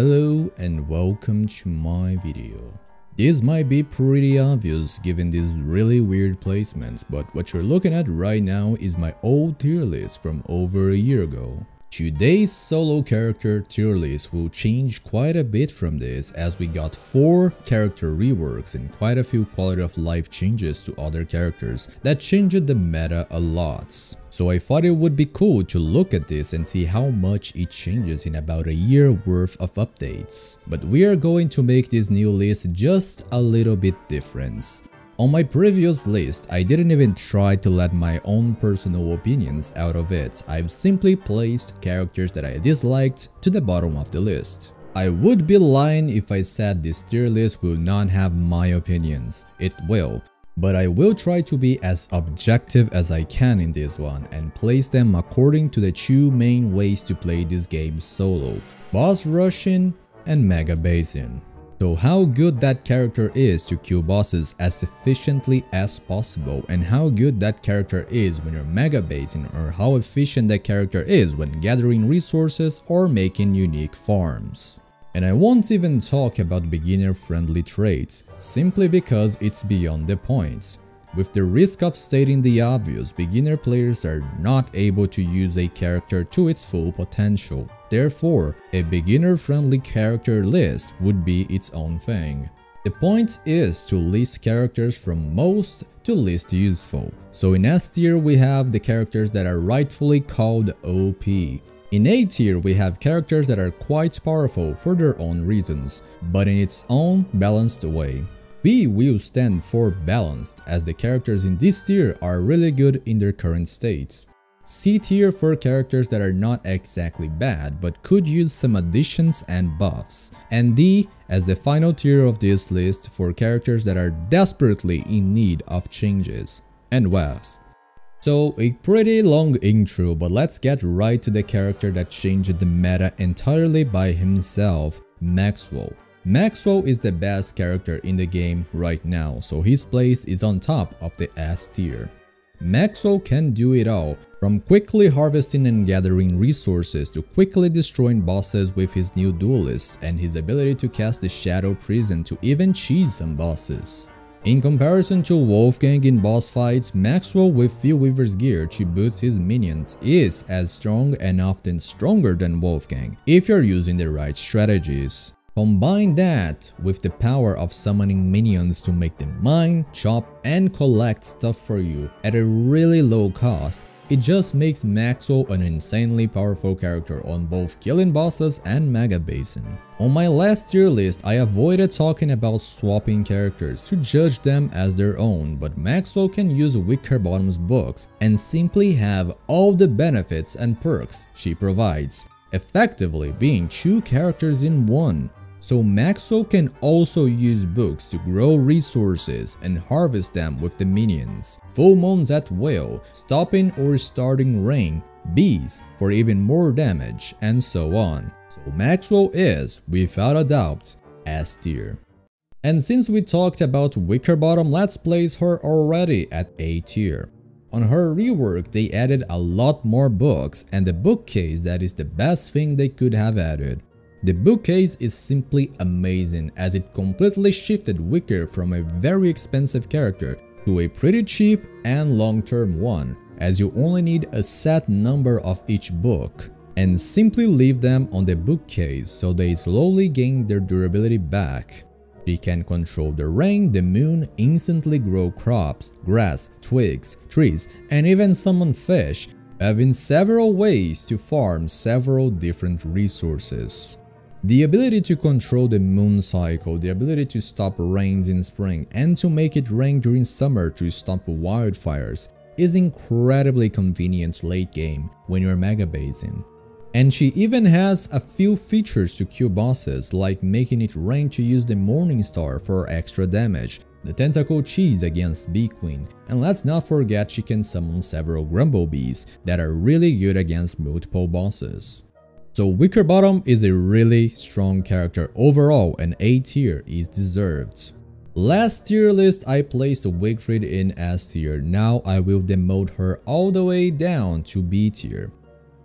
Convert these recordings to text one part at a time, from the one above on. Hello and welcome to my video. This might be pretty obvious given these really weird placements, but what you're looking at right now is my old tier list from over a year ago. Today's solo character tier list will change quite a bit from this, as we got 4 character reworks and quite a few quality of life changes to other characters that changed the meta a lot. So I thought it would be cool to look at this and see how much it changes in about a year worth of updates. But we are going to make this new list just a little bit different. On my previous list, I didn't even try to let my own personal opinions out of it. I've simply placed characters that I disliked to the bottom of the list. I would be lying if I said this tier list will not have my opinions. It will. But I will try to be as objective as I can in this one and place them according to the two main ways to play this game solo: boss rushing and mega basing. So how good that character is to kill bosses as efficiently as possible, and how good that character is when you're mega basing, or how efficient that character is when gathering resources or making unique farms. And I won't even talk about beginner-friendly traits, simply because it's beyond the point. With the risk of stating the obvious, beginner players are not able to use a character to its full potential. Therefore, a beginner-friendly character list would be its own thing. The point is to list characters from most to least useful. So in S tier we have the characters that are rightfully called OP. In A tier we have characters that are quite powerful for their own reasons, but in its own balanced way. B will stand for balanced, as the characters in this tier are really good in their current states. C tier for characters that are not exactly bad but could use some additions and buffs, and D as the final tier of this list for characters that are desperately in need of changes and was. So a pretty long intro, but let's get right to the character that changed the meta entirely by himself, Maxwell. Maxwell is the best character in the game right now, so his place is on top of the S tier. Maxwell can do it all, from quickly harvesting and gathering resources to quickly destroying bosses with his new duelist and his ability to cast the Shadow Prison to even cheese some bosses. In comparison to Wolfgang in boss fights, Maxwell with Fear Weaver's gear to boost his minions is as strong and often stronger than Wolfgang if you're using the right strategies. Combine that with the power of summoning minions to make them mine, chop, and collect stuff for you at a really low cost. It just makes Maxwell an insanely powerful character on both killing bosses and mega basing. On my last tier list, I avoided talking about swapping characters to judge them as their own, but Maxwell can use Wickerbottom's books and simply have all the benefits and perks she provides, effectively being two characters in one. So Maxwell can also use books to grow resources and harvest them with the minions, full moons at will, stopping or starting rain, bees for even more damage, and so on. So Maxwell is, without a doubt, S tier. And since we talked about Wickerbottom, let's place her already at A tier. On her rework, they added a lot more books and the bookcase that is the best thing they could have added. The bookcase is simply amazing, as it completely shifted Wicker from a very expensive character to a pretty cheap and long-term one, as you only need a set number of each book, and simply leave them on the bookcase so they slowly gain their durability back. She can control the rain, the moon, instantly grow crops, grass, twigs, trees, and even summon fish, having several ways to farm several different resources. The ability to control the moon cycle, the ability to stop rains in spring and to make it rain during summer to stop wildfires is incredibly convenient late game when you're mega basing. And she even has a few features to kill bosses, like making it rain to use the Morning Star for extra damage, the Tentacle Cheese against Bee Queen, and let's not forget she can summon several Grumble Bees that are really good against multiple bosses. So Wickerbottom is a really strong character overall, and A tier is deserved. Last tier list I placed Wigfrid in S tier, now I will demote her all the way down to B tier.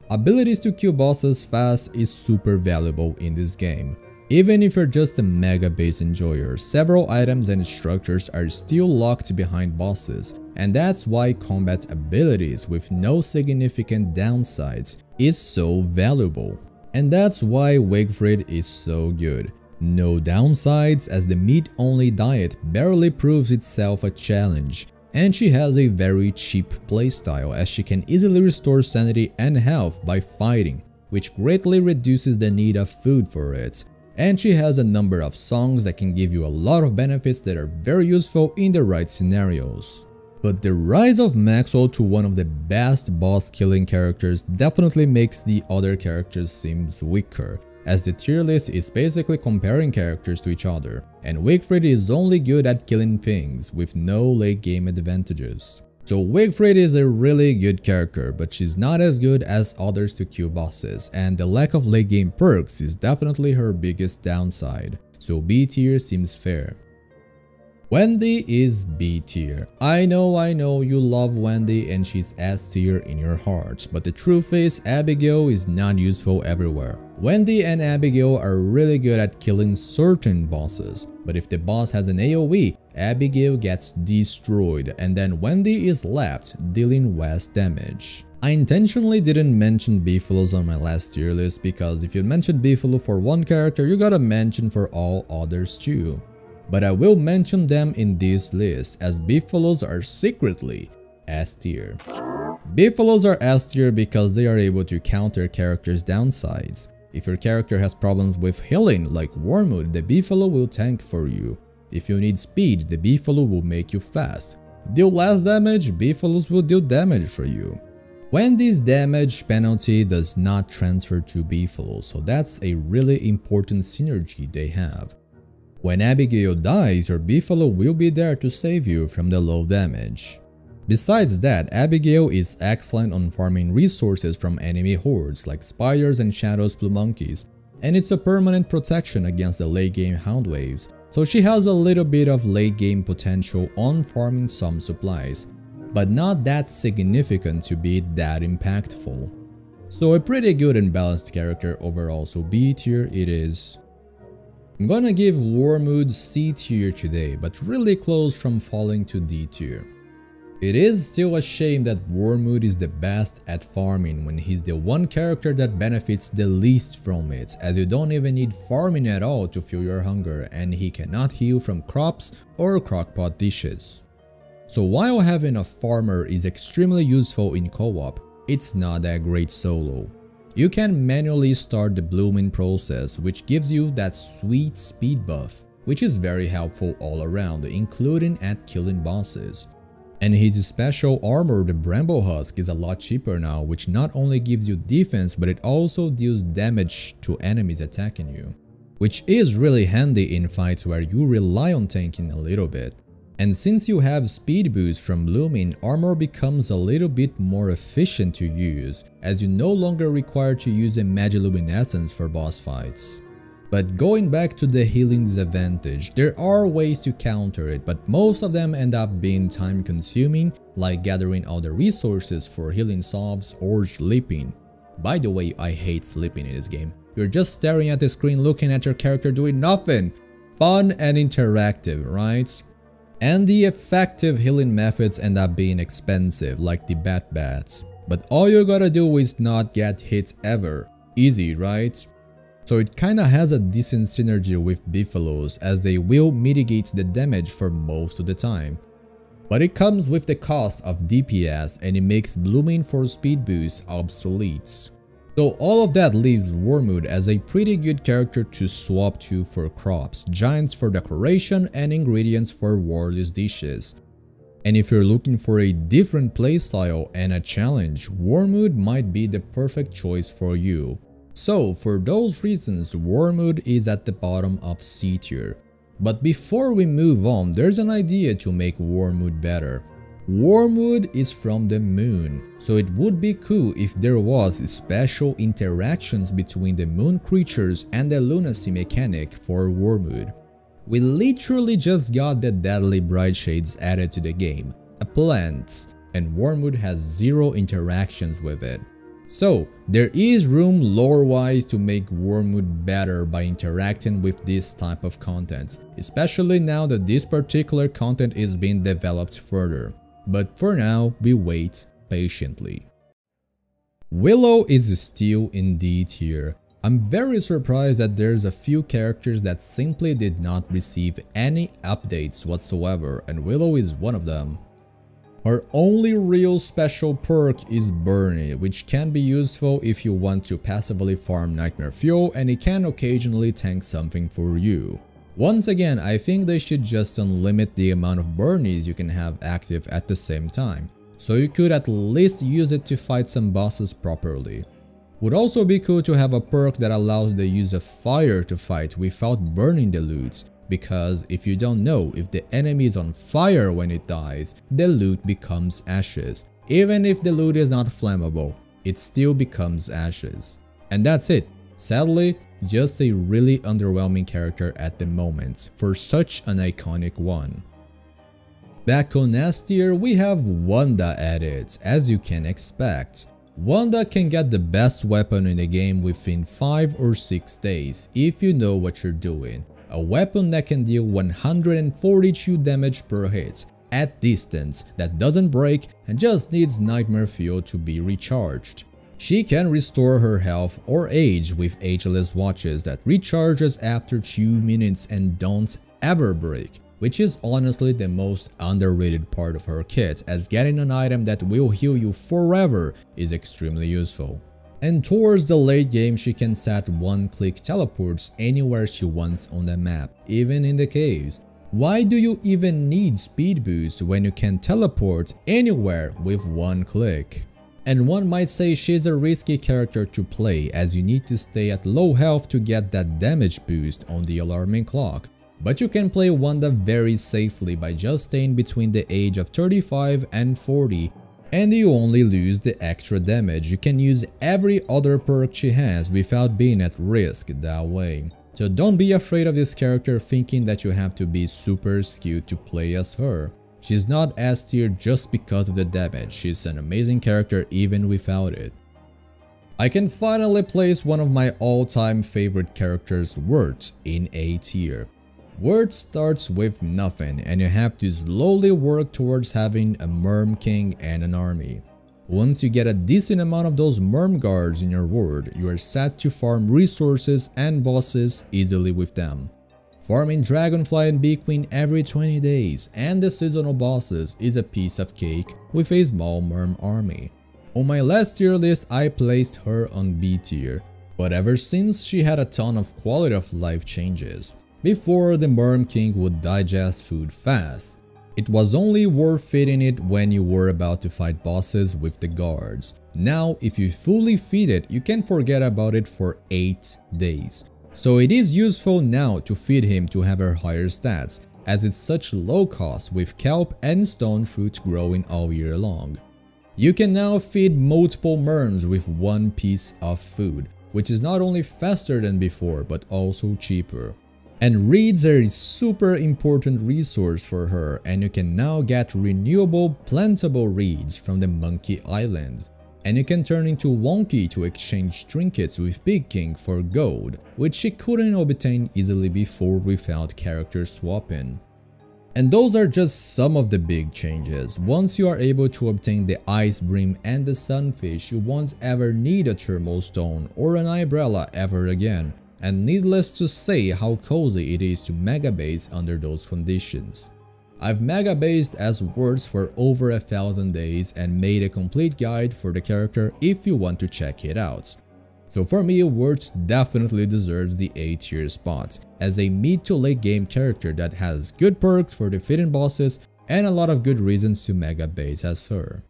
Abilities to kill bosses fast is super valuable in this game. Even if you're just a mega base enjoyer, several items and structures are still locked behind bosses, and that's why combat abilities with no significant downsides is so valuable. And that's why Wigfrid is so good. No downsides, as the meat-only diet barely proves itself a challenge, and she has a very cheap playstyle as she can easily restore sanity and health by fighting, which greatly reduces the need of food for it. And she has a number of songs that can give you a lot of benefits that are very useful in the right scenarios. But the rise of Maxwell to one of the best boss killing characters definitely makes the other characters seem weaker, as the tier list is basically comparing characters to each other, and Wigfrid is only good at killing things with no late game advantages. So Wigfrid is a really good character, but she's not as good as others to kill bosses, and the lack of late game perks is definitely her biggest downside, so B tier seems fair. Wendy is B tier. I know you love Wendy and she's S tier in your heart, but the truth is Abigail is not useful everywhere. Wendy and Abigail are really good at killing certain bosses, but if the boss has an AoE, Abigail gets destroyed and then Wendy is left dealing less damage. I intentionally didn't mention Beefalo on my last tier list because if you mention Beefalo for one character, you gotta mention for all others too. But I will mention them in this list as Beefalos are secretly S tier. Beefalos are S tier because they are able to counter characters' downsides. If your character has problems with healing like Wormwood, the Beefalo will tank for you. If you need speed, the Beefalo will make you fast. Deal less damage, Beefalos will deal damage for you. Wendy's damage penalty does not transfer to Beefalo, so that's a really important synergy they have. When Abigail dies, your Beefalo will be there to save you from the low damage. Besides that, Abigail is excellent on farming resources from enemy hordes like spiders and shadows blue monkeys, and it's a permanent protection against the late game hound waves, so she has a little bit of late game potential on farming some supplies, but not that significant to be that impactful. So a pretty good and balanced character overall, so B tier it is. I'm gonna give Wormwood C tier today, but really close from falling to D tier. It is still a shame that Wormwood is the best at farming when he's the one character that benefits the least from it, as you don't even need farming at all to fuel your hunger and he cannot heal from crops or crockpot dishes. So while having a farmer is extremely useful in co-op, it's not that great solo. You can manually start the blooming process, which gives you that sweet speed buff, which is very helpful all around, including at killing bosses. And his special armor, the Bramble Husk, is a lot cheaper now, which not only gives you defense, but it also deals damage to enemies attacking you, which is really handy in fights where you rely on tanking a little bit. And since you have speed boost from blooming, armor becomes a little bit more efficient to use, as you no longer require to use a Magiluminescence for boss fights. But going back to the healing disadvantage, there are ways to counter it, but most of them end up being time consuming, like gathering all the resources for healing sobs or sleeping. By the way, I hate sleeping in this game. You're just staring at the screen looking at your character doing nothing. Fun and interactive, right? And the effective healing methods end up being expensive, like the bat-bats. But all you gotta do is not get hit ever. Easy, right? So it kinda has a decent synergy with Beefalos, as they will mitigate the damage for most of the time. But it comes with the cost of DPS and it makes blooming for speed boost obsolete. So all of that leaves Wormwood as a pretty good character to swap to for crops, giants for decoration and ingredients for Warly's dishes. And if you're looking for a different playstyle and a challenge, Wormwood might be the perfect choice for you. So for those reasons, Wormwood is at the bottom of C tier. But before we move on, there's an idea to make Wormwood better. Wormwood is from the moon, so it would be cool if there was special interactions between the moon creatures and the lunacy mechanic for Wormwood. We literally just got the Deadly Bright Shades added to the game, a plant, and Wormwood has zero interactions with it. So there is room lore-wise to make Wormwood better by interacting with this type of content, especially now that this particular content is being developed further. But for now, we wait patiently. Willow is still in D tier. I'm very surprised that there's a few characters that simply did not receive any updates whatsoever, and Willow is one of them. Her only real special perk is Burnie, which can be useful if you want to passively farm Nightmare Fuel, and it can occasionally tank something for you. Once again, I think they should just unlimit the amount of Burnies you can have active at the same time, so you could at least use it to fight some bosses properly. Would also be cool to have a perk that allows the use of fire to fight without burning the loot. Because if you don't know, if the enemy is on fire when it dies, the loot becomes ashes. Even if the loot is not flammable, it still becomes ashes. And that's it. Sadly, just a really underwhelming character at the moment for such an iconic one. Back on S tier, we have Wanda at it, as you can expect. Wanda can get the best weapon in the game within 5 or 6 days, if you know what you're doing. A weapon that can deal 142 damage per hit, at distance, that doesn't break and just needs Nightmare Fuel to be recharged. She can restore her health or age with ageless watches that recharges after 2 minutes and don't ever break, which is honestly the most underrated part of her kit, as getting an item that will heal you forever is extremely useful. And towards the late game, she can set one-click teleports anywhere she wants on the map, even in the caves. Why do you even need speed boost when you can teleport anywhere with one click? And one might say she's a risky character to play, as you need to stay at low health to get that damage boost on the alarming clock. But you can play Wanda very safely by just staying between the age of 35 and 40. And you only lose the extra damage. You can use every other perk she has without being at risk that way. So don't be afraid of this character thinking that you have to be super skilled to play as her. She's not S tier just because of the damage, she's an amazing character even without it. I can finally place one of my all-time favorite characters, Wurt, in A tier. Wurt starts with nothing and you have to slowly work towards having a Merm King and an army. Once you get a decent amount of those Merm Guards in your ward, you are set to farm resources and bosses easily with them. Farming Dragonfly and Bee Queen every 20 days and the seasonal bosses is a piece of cake with a small Merm army. On my last tier list, I placed her on B tier, but ever since she had a ton of quality of life changes. Before, the Merm King would digest food fast. It was only worth feeding it when you were about to fight bosses with the guards. Now, if you fully feed it, you can forget about it for 8 days. So it is useful now to feed him to have her higher stats, as it's such low cost with kelp and stone fruit growing all year long. You can now feed multiple merms with one piece of food, which is not only faster than before, but also cheaper. And reeds are a super important resource for her, and you can now get renewable, plantable reeds from the Monkey Islands. And you can turn into Wonky to exchange trinkets with Big King for gold, which she couldn't obtain easily before without character swapping. And those are just some of the big changes. Once you are able to obtain the Ice Brim and the Sunfish, you won't ever need a Thermal Stone or an Umbrella ever again. And needless to say how cozy it is to megabase under those conditions. I've megabased as Wurt for over 1,000 days and made a complete guide for the character if you want to check it out. So for me, Wurt definitely deserves the A tier spot, as a mid to late game character that has good perks for defeating bosses and a lot of good reasons to megabase as her.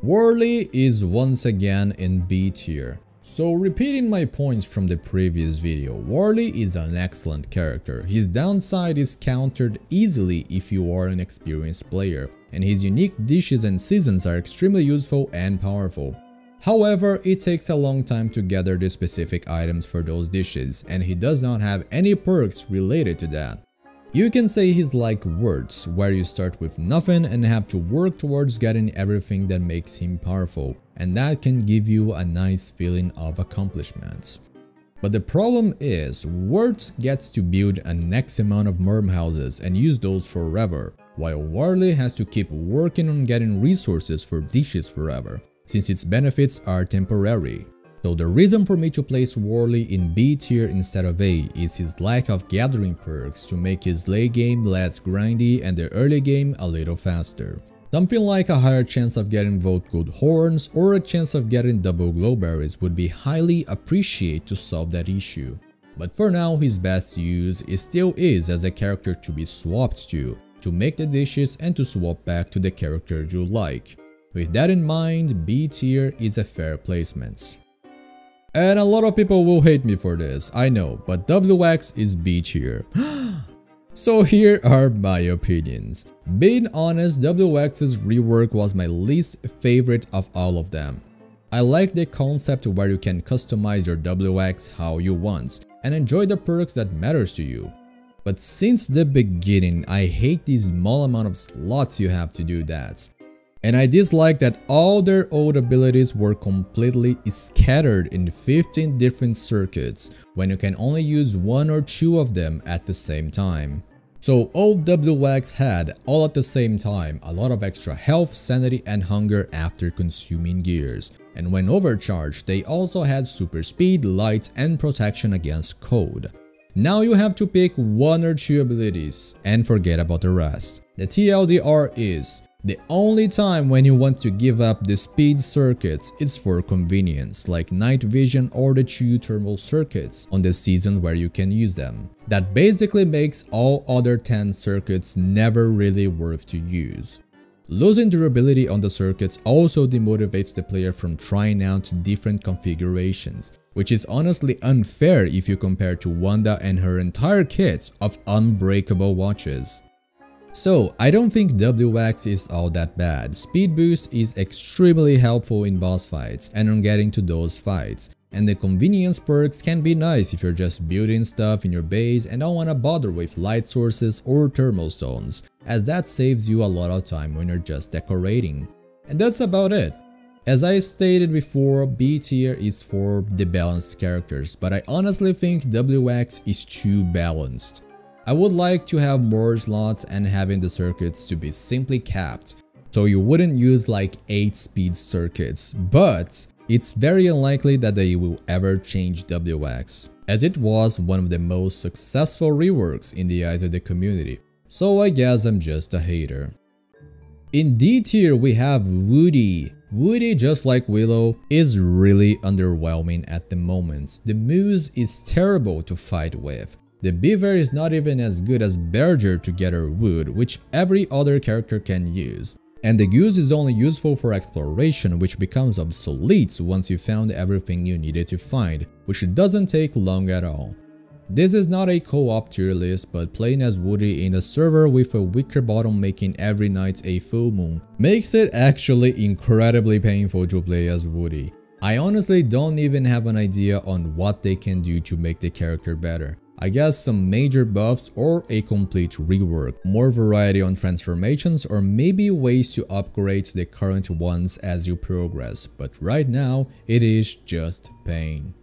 Warly is once again in B tier. So repeating my points from the previous video, Warly is an excellent character. His downside is countered easily if you are an experienced player, and his unique dishes and seasons are extremely useful and powerful. However, it takes a long time to gather the specific items for those dishes, and he does not have any perks related to that. You can say he's like Wurt, where you start with nothing and have to work towards getting everything that makes him powerful. and that can give you a nice feeling of accomplishments. But the problem is, Wurt gets to build an X amount of merm houses and use those forever, while Warly has to keep working on getting resources for dishes forever, since its benefits are temporary. So the reason for me to place Warly in B tier instead of A is his lack of gathering perks to make his late game less grindy and the early game a little faster. Something like a higher chance of getting Vote Good Horns or a chance of getting double Glowberries would be highly appreciated to solve that issue. But for now, his best use still is as a character to be swapped to make the dishes and to swap back to the character you like. With that in mind, B tier is a fair placement. And a lot of people will hate me for this, I know, but WX is B tier. So here are my opinions. Being honest, WX's rework was my least favorite of all of them. I like the concept where you can customize your WX how you want and enjoy the perks that matters to you. But since the beginning, I hate the small amount of slots you have to do that. And I dislike that all their old abilities were completely scattered in 15 different circuits, when you can only use one or two of them at the same time. So old WX had, all at the same time, a lot of extra health, sanity and hunger after consuming gears. And when overcharged, they also had super speed, light and protection against cold. Now you have to pick one or two abilities and forget about the rest. The TLDR is, the only time when you want to give up the speed circuits is for convenience, like night vision or the two thermal circuits on the season where you can use them. That basically makes all other 10 circuits never really worth to use. Losing durability on the circuits also demotivates the player from trying out different configurations, which is honestly unfair if you compare to Wanda and her entire kit of unbreakable watches. So, I don't think WX is all that bad. Speed boost is extremely helpful in boss fights and on getting to those fights. And the convenience perks can be nice if you're just building stuff in your base and don't wanna bother with light sources or thermal zones, as that saves you a lot of time when you're just decorating. And that's about it. As I stated before, B tier is for the balanced characters, but I honestly think WX is too balanced. I would like to have more slots and having the circuits to be simply capped, so you wouldn't use like 8 speed circuits, but it's very unlikely that they will ever change WX, as it was one of the most successful reworks in the eyes of the community, so I guess I'm just a hater. In D tier we have Woody. Woody, just like Willow, is really underwhelming at the moment. The moose is terrible to fight with. The beaver is not even as good as Bearger to gather wood, which every other character can use. And the goose is only useful for exploration, which becomes obsolete once you found everything you needed to find, which doesn't take long at all. This is not a co-op tier list, but playing as Woody in a server with a Wickerbottom making every night a full moon makes it actually incredibly painful to play as Woody. I honestly don't even have an idea on what they can do to make the character better. I guess some major buffs or a complete rework, more variety on transformations or maybe ways to upgrade the current ones as you progress, but right now it is just pain.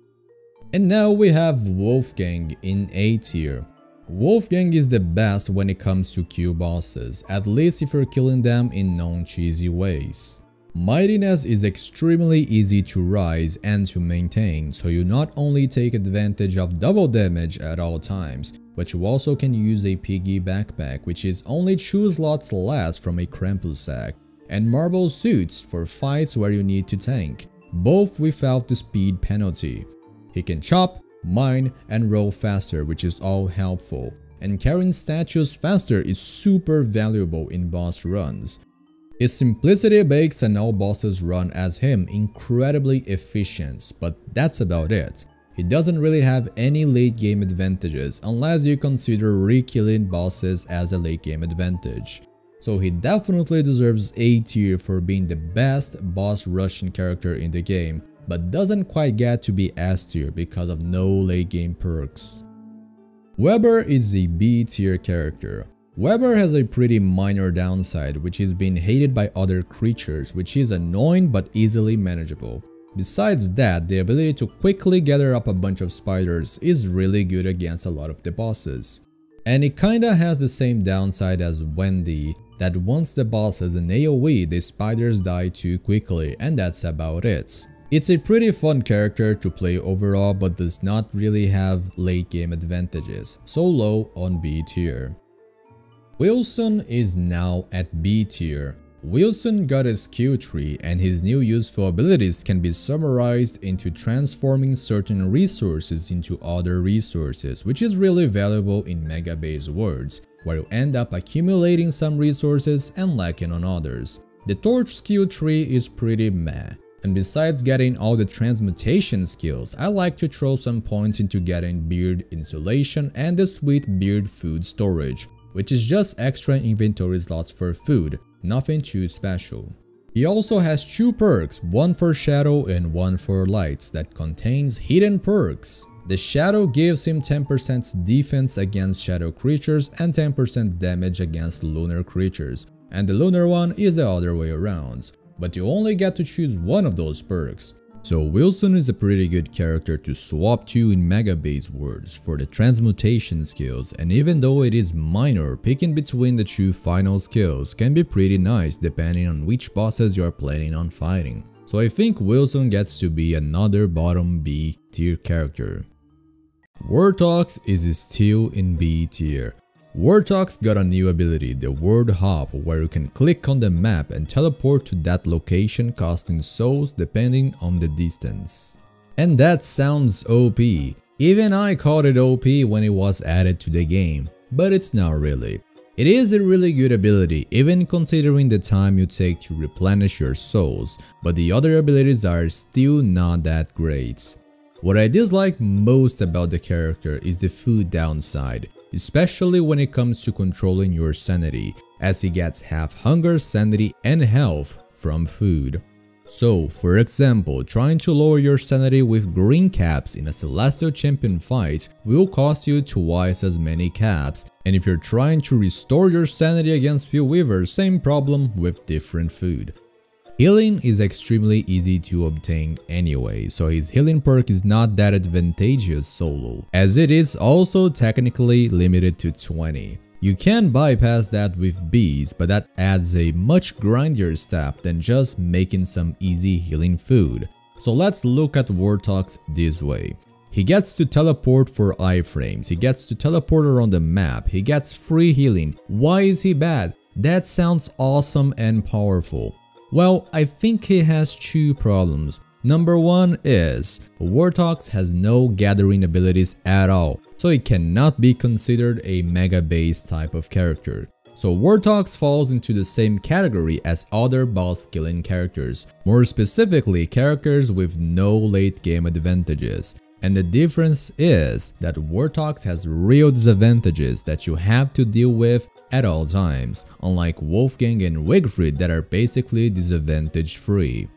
And now we have Wolfgang in A tier. Wolfgang is the best when it comes to kill bosses, at least if you're killing them in non-cheesy ways. Mightiness is extremely easy to rise and to maintain, so you not only take advantage of double damage at all times, but you also can use a piggy backpack, which is only 2 slots less from a crumple sack, and marble suits for fights where you need to tank, both without the speed penalty. He can chop, mine, and roll faster, which is all helpful, and carrying statues faster is super valuable in boss runs. His simplicity makes an all bosses run as him incredibly efficient, but that's about it. He doesn't really have any late game advantages unless you consider re-killing bosses as a late game advantage. So he definitely deserves A tier for being the best boss rushing character in the game, but doesn't quite get to be S tier because of no late game perks. Weber is a B tier character. Weber has a pretty minor downside, which is being hated by other creatures, which is annoying but easily manageable. Besides that, the ability to quickly gather up a bunch of spiders is really good against a lot of the bosses. And it kinda has the same downside as Wendy, that once the boss has an AoE, the spiders die too quickly, and that's about it. It's a pretty fun character to play overall, but does not really have late game advantages, so low on B tier. Wilson is now at B tier. Wilson got a skill tree, and his new useful abilities can be summarized into transforming certain resources into other resources, which is really valuable in Mega Base worlds, where you end up accumulating some resources and lacking on others. The Torch skill tree is pretty meh, and besides getting all the transmutation skills, I like to throw some points into getting beard insulation and the sweet beard food storage, which is just extra inventory slots for food, nothing too special. He also has two perks, one for shadow and one for lights, that contains hidden perks. The shadow gives him 10% defense against shadow creatures and 10% damage against lunar creatures, and the lunar one is the other way around. But you only get to choose one of those perks. So Wilson is a pretty good character to swap to in Mega Base worlds for the transmutation skills, and even though it is minor, picking between the two final skills can be pretty nice depending on which bosses you are planning on fighting. So I think Wilson gets to be another bottom B tier character. Wortox is still in B tier. Wartox got a new ability, the Word Hop, where you can click on the map and teleport to that location, costing souls depending on the distance. And that sounds OP. Even I called it OP when it was added to the game, but it's not really. It is a really good ability, even considering the time you take to replenish your souls, but the other abilities are still not that great. What I dislike most about the character is the food downside, especially when it comes to controlling your sanity, as he gets half hunger, sanity, and health from food. So, for example, trying to lower your sanity with green caps in a Celestial Champion fight will cost you twice as many caps, and if you're trying to restore your sanity against few weavers, same problem with different food. Healing is extremely easy to obtain anyway, so his healing perk is not that advantageous solo, as it is also technically limited to 20. You can bypass that with bees, but that adds a much grindier step than just making some easy healing food. So let's look at Wortox this way. He gets to teleport for iframes, he gets to teleport around the map, he gets free healing. Why is he bad? That sounds awesome and powerful. Well, I think he has two problems. Number one is, Wortox has no gathering abilities at all, so he cannot be considered a Mega Base type of character. So Wortox falls into the same category as other boss killing characters, more specifically characters with no late game advantages. And the difference is that Wortox has real disadvantages that you have to deal with at all times, unlike Wolfgang and Wigfrid that are basically disadvantage free.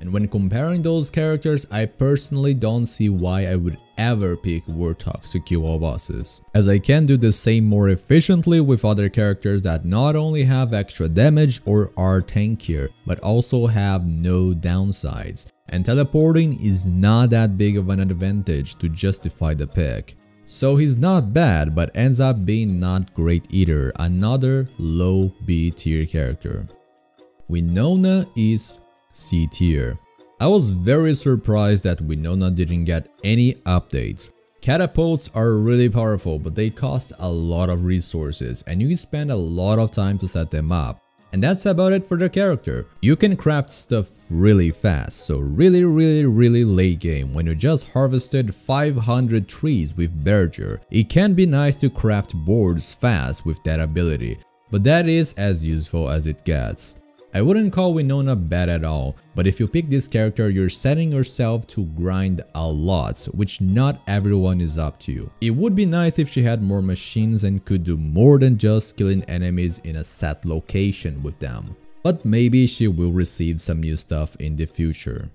And when comparing those characters, I personally don't see why I would ever pick Wortox to kill all bosses, as I can do the same more efficiently with other characters that not only have extra damage or are tankier, but also have no downsides, and teleporting is not that big of an advantage to justify the pick. So he's not bad, but ends up being not great either, another low B tier character. Winona is C tier. I was very surprised that Winona didn't get any updates. Catapults are really powerful, but they cost a lot of resources and you spend a lot of time to set them up. And that's about it for the character. You can craft stuff really fast, so really late game when you just harvested 500 trees with Bearger, it can be nice to craft boards fast with that ability, but that is as useful as it gets. I wouldn't call Winona bad at all, but if you pick this character, you're setting yourself to grind a lot, which not everyone is up to. It would be nice if she had more machines and could do more than just killing enemies in a set location with them, but maybe she will receive some new stuff in the future.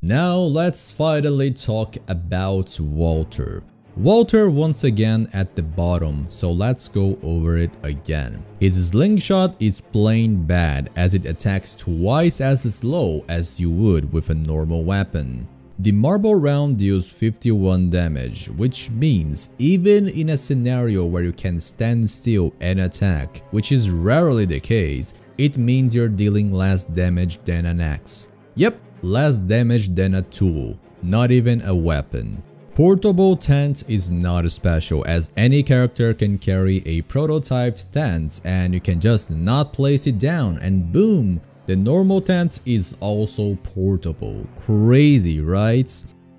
Now let's finally talk about Walter. Walter once again at the bottom, so let's go over it again. Its slingshot is plain bad as it attacks twice as slow as you would with a normal weapon. The marble round deals 51 damage, which means even in a scenario where you can stand still and attack, which is rarely the case, it means you're dealing less damage than an axe. Yep, less damage than a tool, not even a weapon. Portable tent is not special as any character can carry a prototyped tent and you can just not place it down and boom! The normal tent is also portable. Crazy, right?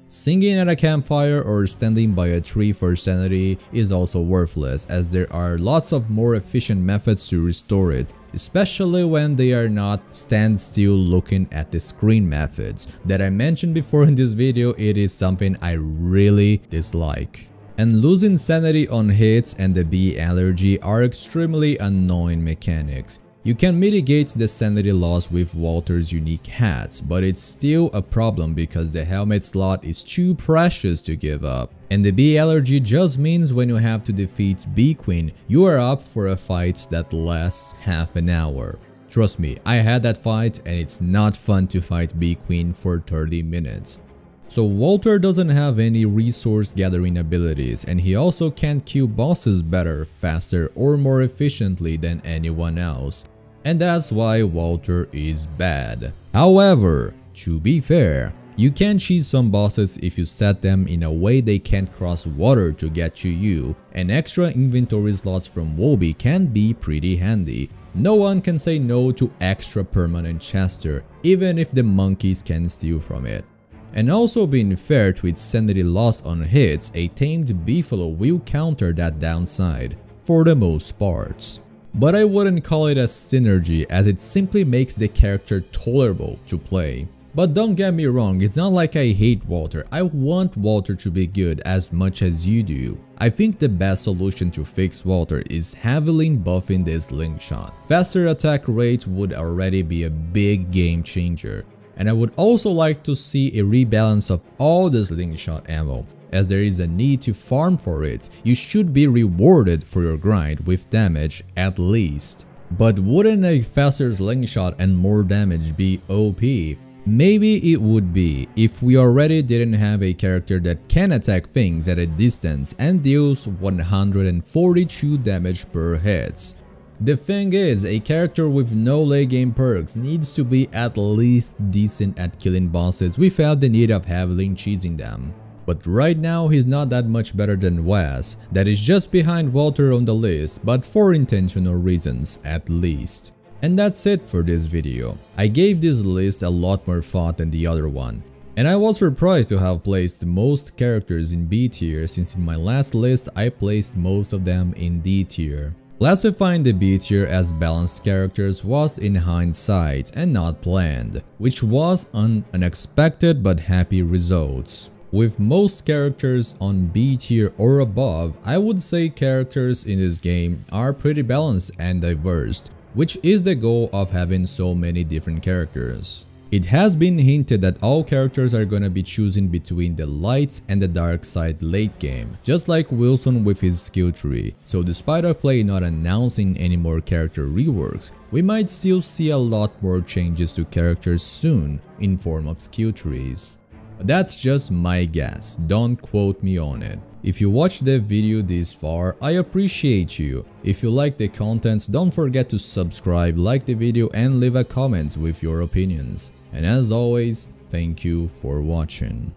Singing at a campfire or standing by a tree for sanity is also worthless as there are lots of more efficient methods to restore it, especially when they are not standstill looking at the screen methods that I mentioned before in this video. It is something I really dislike. And losing sanity on hits and the bee allergy are extremely annoying mechanics. You can mitigate the sanity loss with Walter's unique hats, but it's still a problem because the helmet slot is too precious to give up. And the bee allergy just means when you have to defeat Bee Queen, you are up for a fight that lasts half an hour. Trust me, I had that fight and it's not fun to fight Bee Queen for 30 minutes. So Walter doesn't have any resource gathering abilities and he also can't kill bosses better, faster or more efficiently than anyone else. And that's why Walter is bad. However, to be fair, you can cheese some bosses if you set them in a way they can't cross water to get to you, and extra inventory slots from Wolby can be pretty handy. No one can say no to extra permanent Chester, even if the monkeys can steal from it. And also being fair to its sanity loss on hits, a tamed Beefalo will counter that downside, for the most part. But I wouldn't call it a synergy as it simply makes the character tolerable to play. But don't get me wrong, it's not like I hate Walter. I want Walter to be good as much as you do. I think the best solution to fix Walter is heavily buffing the slingshot. Faster attack rate would already be a big game changer. And I would also like to see a rebalance of all the slingshot ammo. As there is a need to farm for it, you should be rewarded for your grind with damage at least. But wouldn't a faster slingshot and more damage be OP? Maybe it would be, if we already didn't have a character that can attack things at a distance and deals 142 damage per hit. The thing is, a character with no late game perks needs to be at least decent at killing bosses without the need of heavily cheesing them. But right now he's not that much better than Wes, that is just behind Walter on the list, but for intentional reasons at least. And that's it for this video. I gave this list a lot more thought than the other one. And I was surprised to have placed most characters in B tier since in my last list I placed most of them in D tier. Classifying the B tier as balanced characters was in hindsight and not planned, which was an unexpected but happy result. With most characters on B tier or above, I would say characters in this game are pretty balanced and diverse, which is the goal of having so many different characters. It has been hinted that all characters are gonna be choosing between the light and the dark side late game, just like Wilson with his skill tree. So despite of Clay not announcing any more character reworks, we might still see a lot more changes to characters soon in form of skill trees. That's just my guess, don't quote me on it. If you watched the video this far, I appreciate you. If you like the content, don't forget to subscribe, like the video and leave a comment with your opinions. And as always, thank you for watching.